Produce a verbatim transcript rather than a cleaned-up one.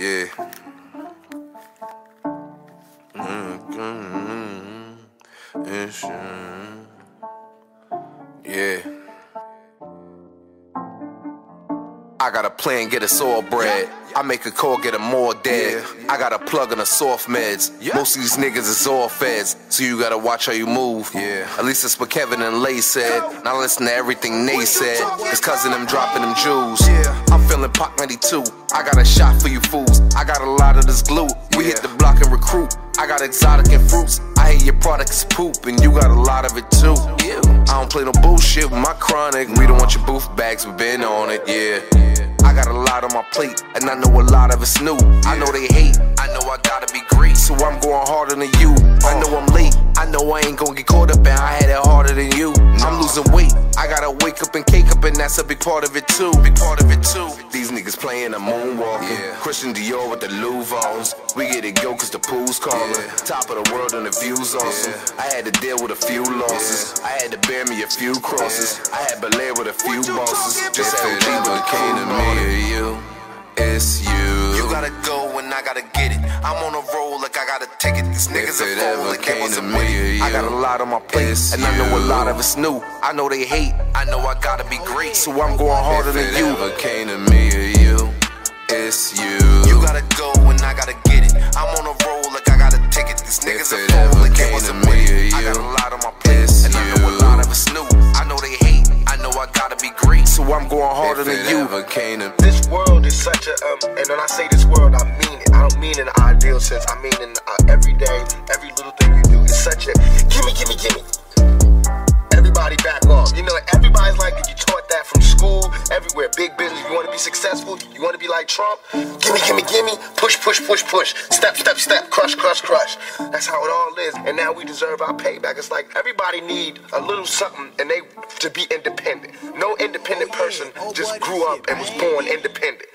Yeah. Mm-hmm. Yeah. I got a plan, get us all bread. I make a call, get them more dead. I got a plug and a soft meds. Most of these niggas is all feds, so you gotta watch how you move. Yeah. At least that's what Kevin and Lay said. Now listen to everything they said. It's cause of them dropping them jewels. I'm feeling Pac ninety-two. I got a shot for you fools. I got a lot of this glue. We hit the block and recruit. I got exotic and fruits. I hear your product is poop, and you got a lot of it too. I don't play no bullshit with my chronic. We don't want your booth bags, we been on it, yeah. I got a lot on my plate, and I know a lot of it's new. I know they hate, I know I gotta be great, so I'm going harder than you. I know I'm late, I know I ain't gonna get caught up, and I had it harder than you. I'm losing weight, I gotta wake up and cake up, and that's a big part of it too. Big part of it too. These niggas playing, I'm moonwalking. Yeah. Christian Dior with the Louboutins. We get it go cause the pool's calling. Yeah. Top of the world and the view's awesome. Yeah. I had to deal with a few losses. Yeah. I had to bear me a few crosses. Yeah. I had Belair with a few bosses. Just had to leave with a cool morning. You, it's you. You gotta go and I gotta get it. I'm on a roll like I gotta take it. These niggas are full like it wasn't me. I got a lot on my plate, and I know a lot of it's new. I know they hate, I know I gotta be great, so I'm going harder than you. If it ever came to me or you, it's you. You gotta go and I gotta get it. I'm on a roll like I gotta take it. These niggas are full like it wasn't me. I got a lot on my plate, and I know a lot of it's new. I know they hate, I know I gotta be great, so I'm going harder than you. This world is such a, um, and when I say this world, I mean it. I don't mean in the ideal sense. I mean in uh, every day, every little thing you do. It's such a, gimme, gimme, gimme. Everybody back off. You know, everybody's like, you taught that from school, everywhere. Big business, you want to be successful, you want to be like Trump. Gimme, gimme, gimme. Push, push, push, push. Step, step, step. Crush, crush, crush. That's how it all is. And now we deserve our payback. It's like everybody need a little something, and they to be independent. No independent person just grew up and was born independent.